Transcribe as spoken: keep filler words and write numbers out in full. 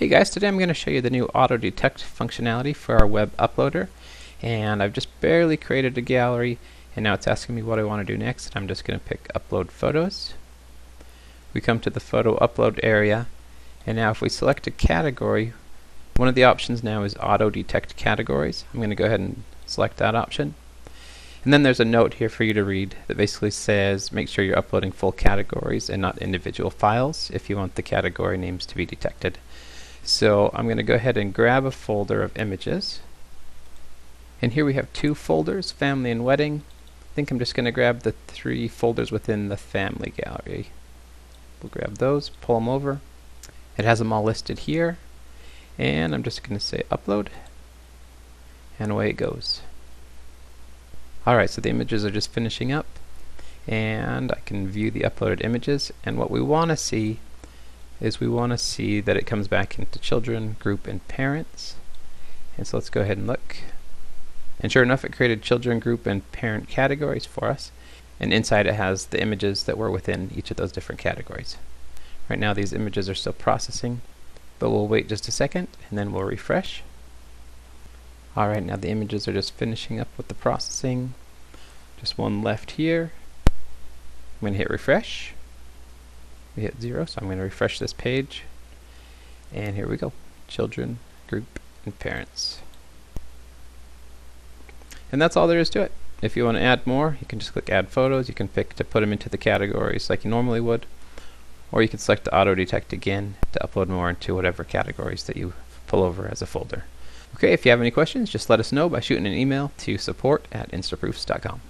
Hey guys, today I'm going to show you the new auto detect functionality for our web uploader, and I've just barely created a gallery and now it's asking me what I want to do next, and I'm just going to pick upload photos. We come to the photo upload area, and now if we select a category, one of the options now is auto detect categories. I'm going to go ahead and select that option, and then there's a note here for you to read that basically says make sure you're uploading full categories and not individual files if you want the category names to be detected. So I'm going to go ahead and grab a folder of images, and here we have two folders, family and wedding. I think I'm just going to grab the three folders within the family gallery. We'll grab those, pull them over. It has them all listed here, and I'm just going to say upload, and away it goes. Alright, so the images are just finishing up, and I can view the uploaded images, and what we want to see is we want to see that it comes back into children, group, and parents. And so let's go ahead and look. And sure enough, it created children, group, and parent categories for us. And inside it has the images that were within each of those different categories. Right now these images are still processing, but we'll wait just a second and then we'll refresh. Alright, now the images are just finishing up with the processing. Just one left here. I'm going to hit refresh. We hit zero, so I'm going to refresh this page, and here we go. Children, group, and parents. And that's all there is to it. If you want to add more, you can just click add photos. You can pick to put them into the categories like you normally would, or you can select the auto detect again to upload more into whatever categories that you pull over as a folder. Okay, if you have any questions, just let us know by shooting an email to support at instaproofs dot com.